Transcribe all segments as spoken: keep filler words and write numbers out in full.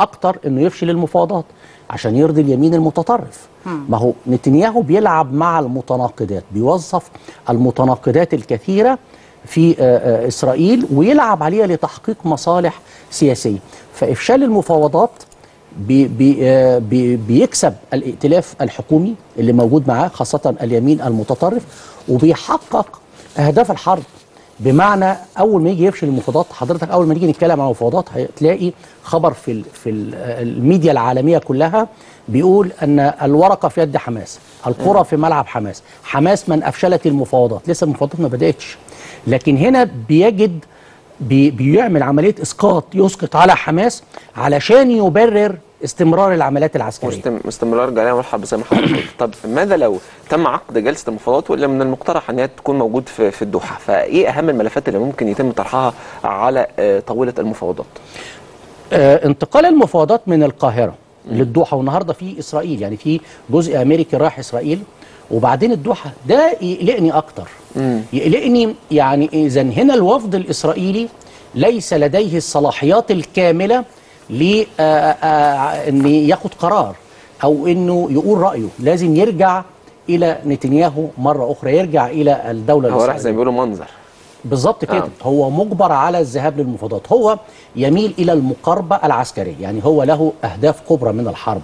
اكتر انه يفشل المفاوضات عشان يرضي اليمين المتطرف. ما هو نتنياهو بيلعب مع المتناقضات، بيوظف المتناقضات الكثيرة في إسرائيل ويلعب عليها لتحقيق مصالح سياسية. فإفشال المفاوضات بي بي بي بيكسب الائتلاف الحكومي اللي موجود معاه، خاصة اليمين المتطرف، وبيحقق أهداف الحرب. بمعنى أول ما يجي يفشل المفاوضات، حضرتك أول ما نيجي نتكلم عن المفاوضات هتلاقي خبر في في الميديا العالمية كلها بيقول أن الورقة في يد حماس، القرى في ملعب حماس، حماس من أفشلت المفاوضات. لسه المفاوضات ما بدأتش، لكن هنا بيجد بي بيعمل عملية إسقاط، يسقط على حماس علشان يبرر استمرار العمليات العسكريه واستمرار جليان والحرب زي ما حضرتك قلت. طب ماذا لو تم عقد جلسه المفاوضات، ولا من المقترح انها تكون موجود في في الدوحه؟ فايه اهم الملفات اللي ممكن يتم طرحها على طاوله المفاوضات؟ آه انتقال المفاوضات من القاهره م. للدوحه، والنهارده في اسرائيل، يعني في جزء امريكي رايح اسرائيل وبعدين الدوحه، ده يقلقني اكتر. م. يقلقني يعني اذا هنا الوفد الاسرائيلي ليس لديه الصلاحيات الكامله ليه ان ياخد قرار او انه يقول رايه. لازم يرجع الى نتنياهو مره اخرى، يرجع الى الدوله الاسرائيليه. هو راح زي ما بيقولوا منظر بالظبط كده. آه. هو مجبر على الذهاب للمفاوضات، هو يميل الى المقاربه العسكريه، يعني هو له اهداف كبرى من الحرب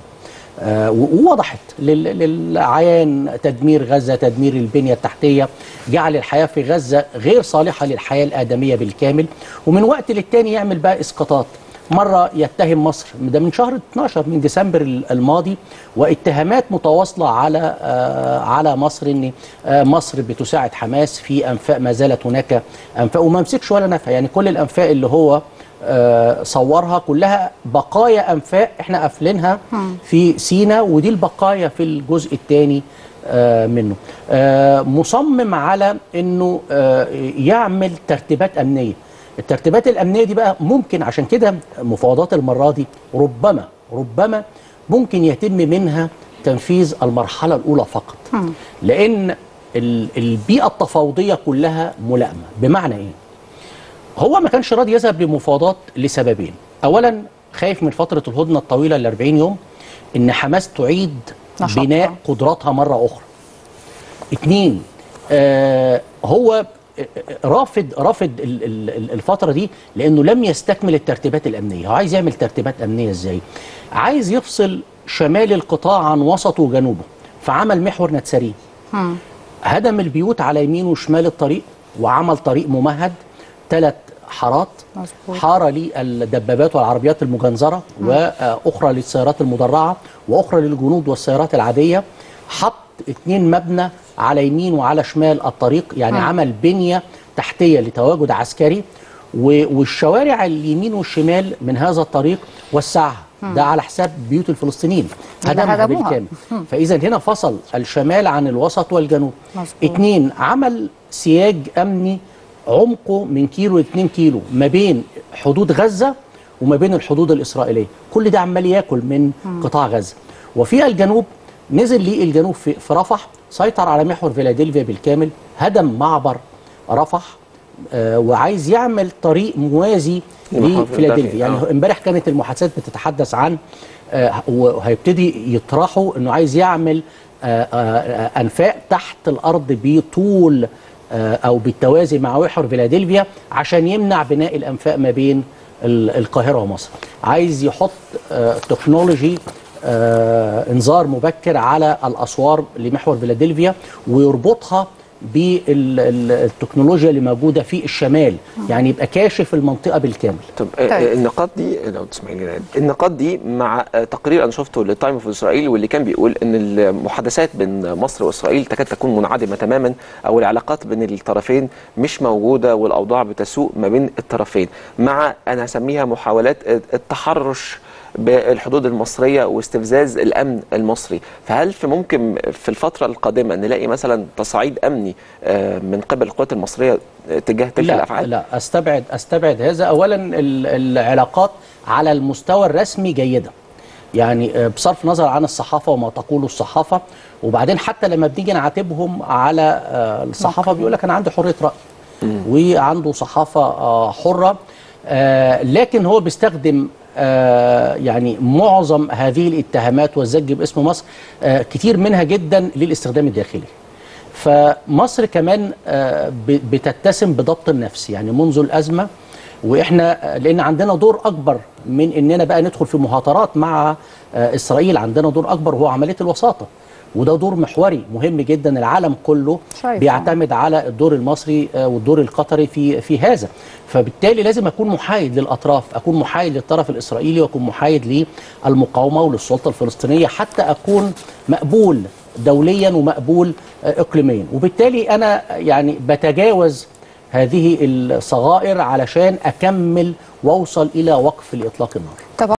آه ووضحت للعيان، تدمير غزه، تدمير البنيه التحتيه، جعل الحياه في غزه غير صالحه للحياه الادميه بالكامل. ومن وقت للتاني يعمل بقى اسقاطات، مرة يتهم مصر، ده من شهر اتناشر من ديسمبر الماضي، واتهامات متواصلة على آه على مصر ان آه مصر بتساعد حماس في انفاق، ما زالت هناك انفاق، وما مسكش ولا نفع. يعني كل الانفاق اللي هو آه صورها كلها بقايا انفاق احنا قافلينها في سيناء، ودي البقايا في الجزء الثاني آه منه. آه مصمم على انه آه يعمل ترتيبات امنية. الترتيبات الأمنية دي بقى ممكن، عشان كده مفاوضات المرة دي ربما ربما ممكن يتم منها تنفيذ المرحلة الأولى فقط، لأن البيئة التفاوضية كلها ملائمة. بمعنى إيه؟ هو ما كانش راضي يذهب لمفاوضات لسببين. أولا خايف من فترة الهدنة الطويلة ال أربعين يوم إن حماس تعيد بناء قدراتها مرة أخرى. اتنين آه هو رافض رافض الفترة دي لأنه لم يستكمل الترتيبات الأمنية. هو عايز يعمل ترتيبات أمنية إزاي؟ عايز يفصل شمال القطاع عن وسطه وجنوبه، فعمل محور نتساريم، هدم البيوت على يمين وشمال الطريق وعمل طريق ممهد، ثلاث حارات، حارة للدبابات والعربيات المجنزرة، وأخرى للسيارات المدرعة، وأخرى للجنود والسيارات العادية. حط اتنين مبنى على يمين وعلى شمال الطريق، يعني م. عمل بنية تحتية لتواجد عسكري، والشوارع اليمين والشمال من هذا الطريق وسعها، ده على حساب بيوت الفلسطينيين، هدمها بالكامل. فإذا هنا فصل الشمال عن الوسط والجنوب. مزبوط. اتنين عمل سياج أمني عمقه من كيلو لاتنين كيلو ما بين حدود غزة وما بين الحدود الإسرائيلية، كل ده عمال ياكل من م. قطاع غزة. وفي الجنوب نزل للجنوب في, في رفح، سيطر على محور فيلادلفيا بالكامل، هدم معبر رفح، آه وعايز يعمل طريق موازي لفيلادلفيا. يعني امبارح كانت المحادثات بتتحدث عن آه وهيبتدي يطرحوا انه عايز يعمل آه آه انفاق تحت الارض بطول آه او بالتوازي مع محور فيلادلفيا عشان يمنع بناء الانفاق ما بين القاهره ومصر. عايز يحط آه تكنولوجي آه، انذار مبكر على الاسوار لمحور فيلادلفيا، ويربطها بالتكنولوجيا اللي موجوده في الشمال، يعني يبقى كاشف المنطقه بالكامل. طب آه النقاط دي لو تسمعيني يعني. النقاط دي مع تقرير انا شفته للتايم اوف اسرائيل، واللي كان بيقول ان المحادثات بين مصر واسرائيل تكاد تكون منعدمه تماما، او العلاقات بين الطرفين مش موجوده، والاوضاع بتسوء ما بين الطرفين، مع انا هسميها محاولات التحرش بالحدود المصرية واستفزاز الأمن المصري. فهل في ممكن في الفترة القادمة نلاقي مثلا تصعيد أمني من قبل القوات المصرية تجاه تلك الأفعال؟ لا لا، أستبعد أستبعد هذا. أولا العلاقات على المستوى الرسمي جيدة، يعني بصرف نظر عن الصحافة وما تقوله الصحافة. وبعدين حتى لما بنيجي نعاتبهم على الصحافة بيقول لك أنا عندي حرية رأي وعنده صحافة حرة، لكن هو بيستخدم يعني معظم هذه الاتهامات والزج باسم مصر كتير منها جدا للاستخدام الداخلي. فمصر كمان بتتسم بضبط النفس يعني منذ الأزمة، واحنا لان عندنا دور اكبر من اننا بقى ندخل في مهاترات مع اسرائيل، عندنا دور اكبر هو عمليه الوساطه، وده دور محوري مهم جدا. العالم كله بيعتمد على الدور المصري والدور القطري في في هذا، فبالتالي لازم اكون محايد للاطراف، اكون محايد للطرف الاسرائيلي واكون محايد للمقاومه وللسلطه الفلسطينيه حتى اكون مقبول دوليا ومقبول اقليميا. وبالتالي انا يعني بتجاوز هذه الصغائر علشان أكمل وأوصل إلى وقف لإطلاق النار.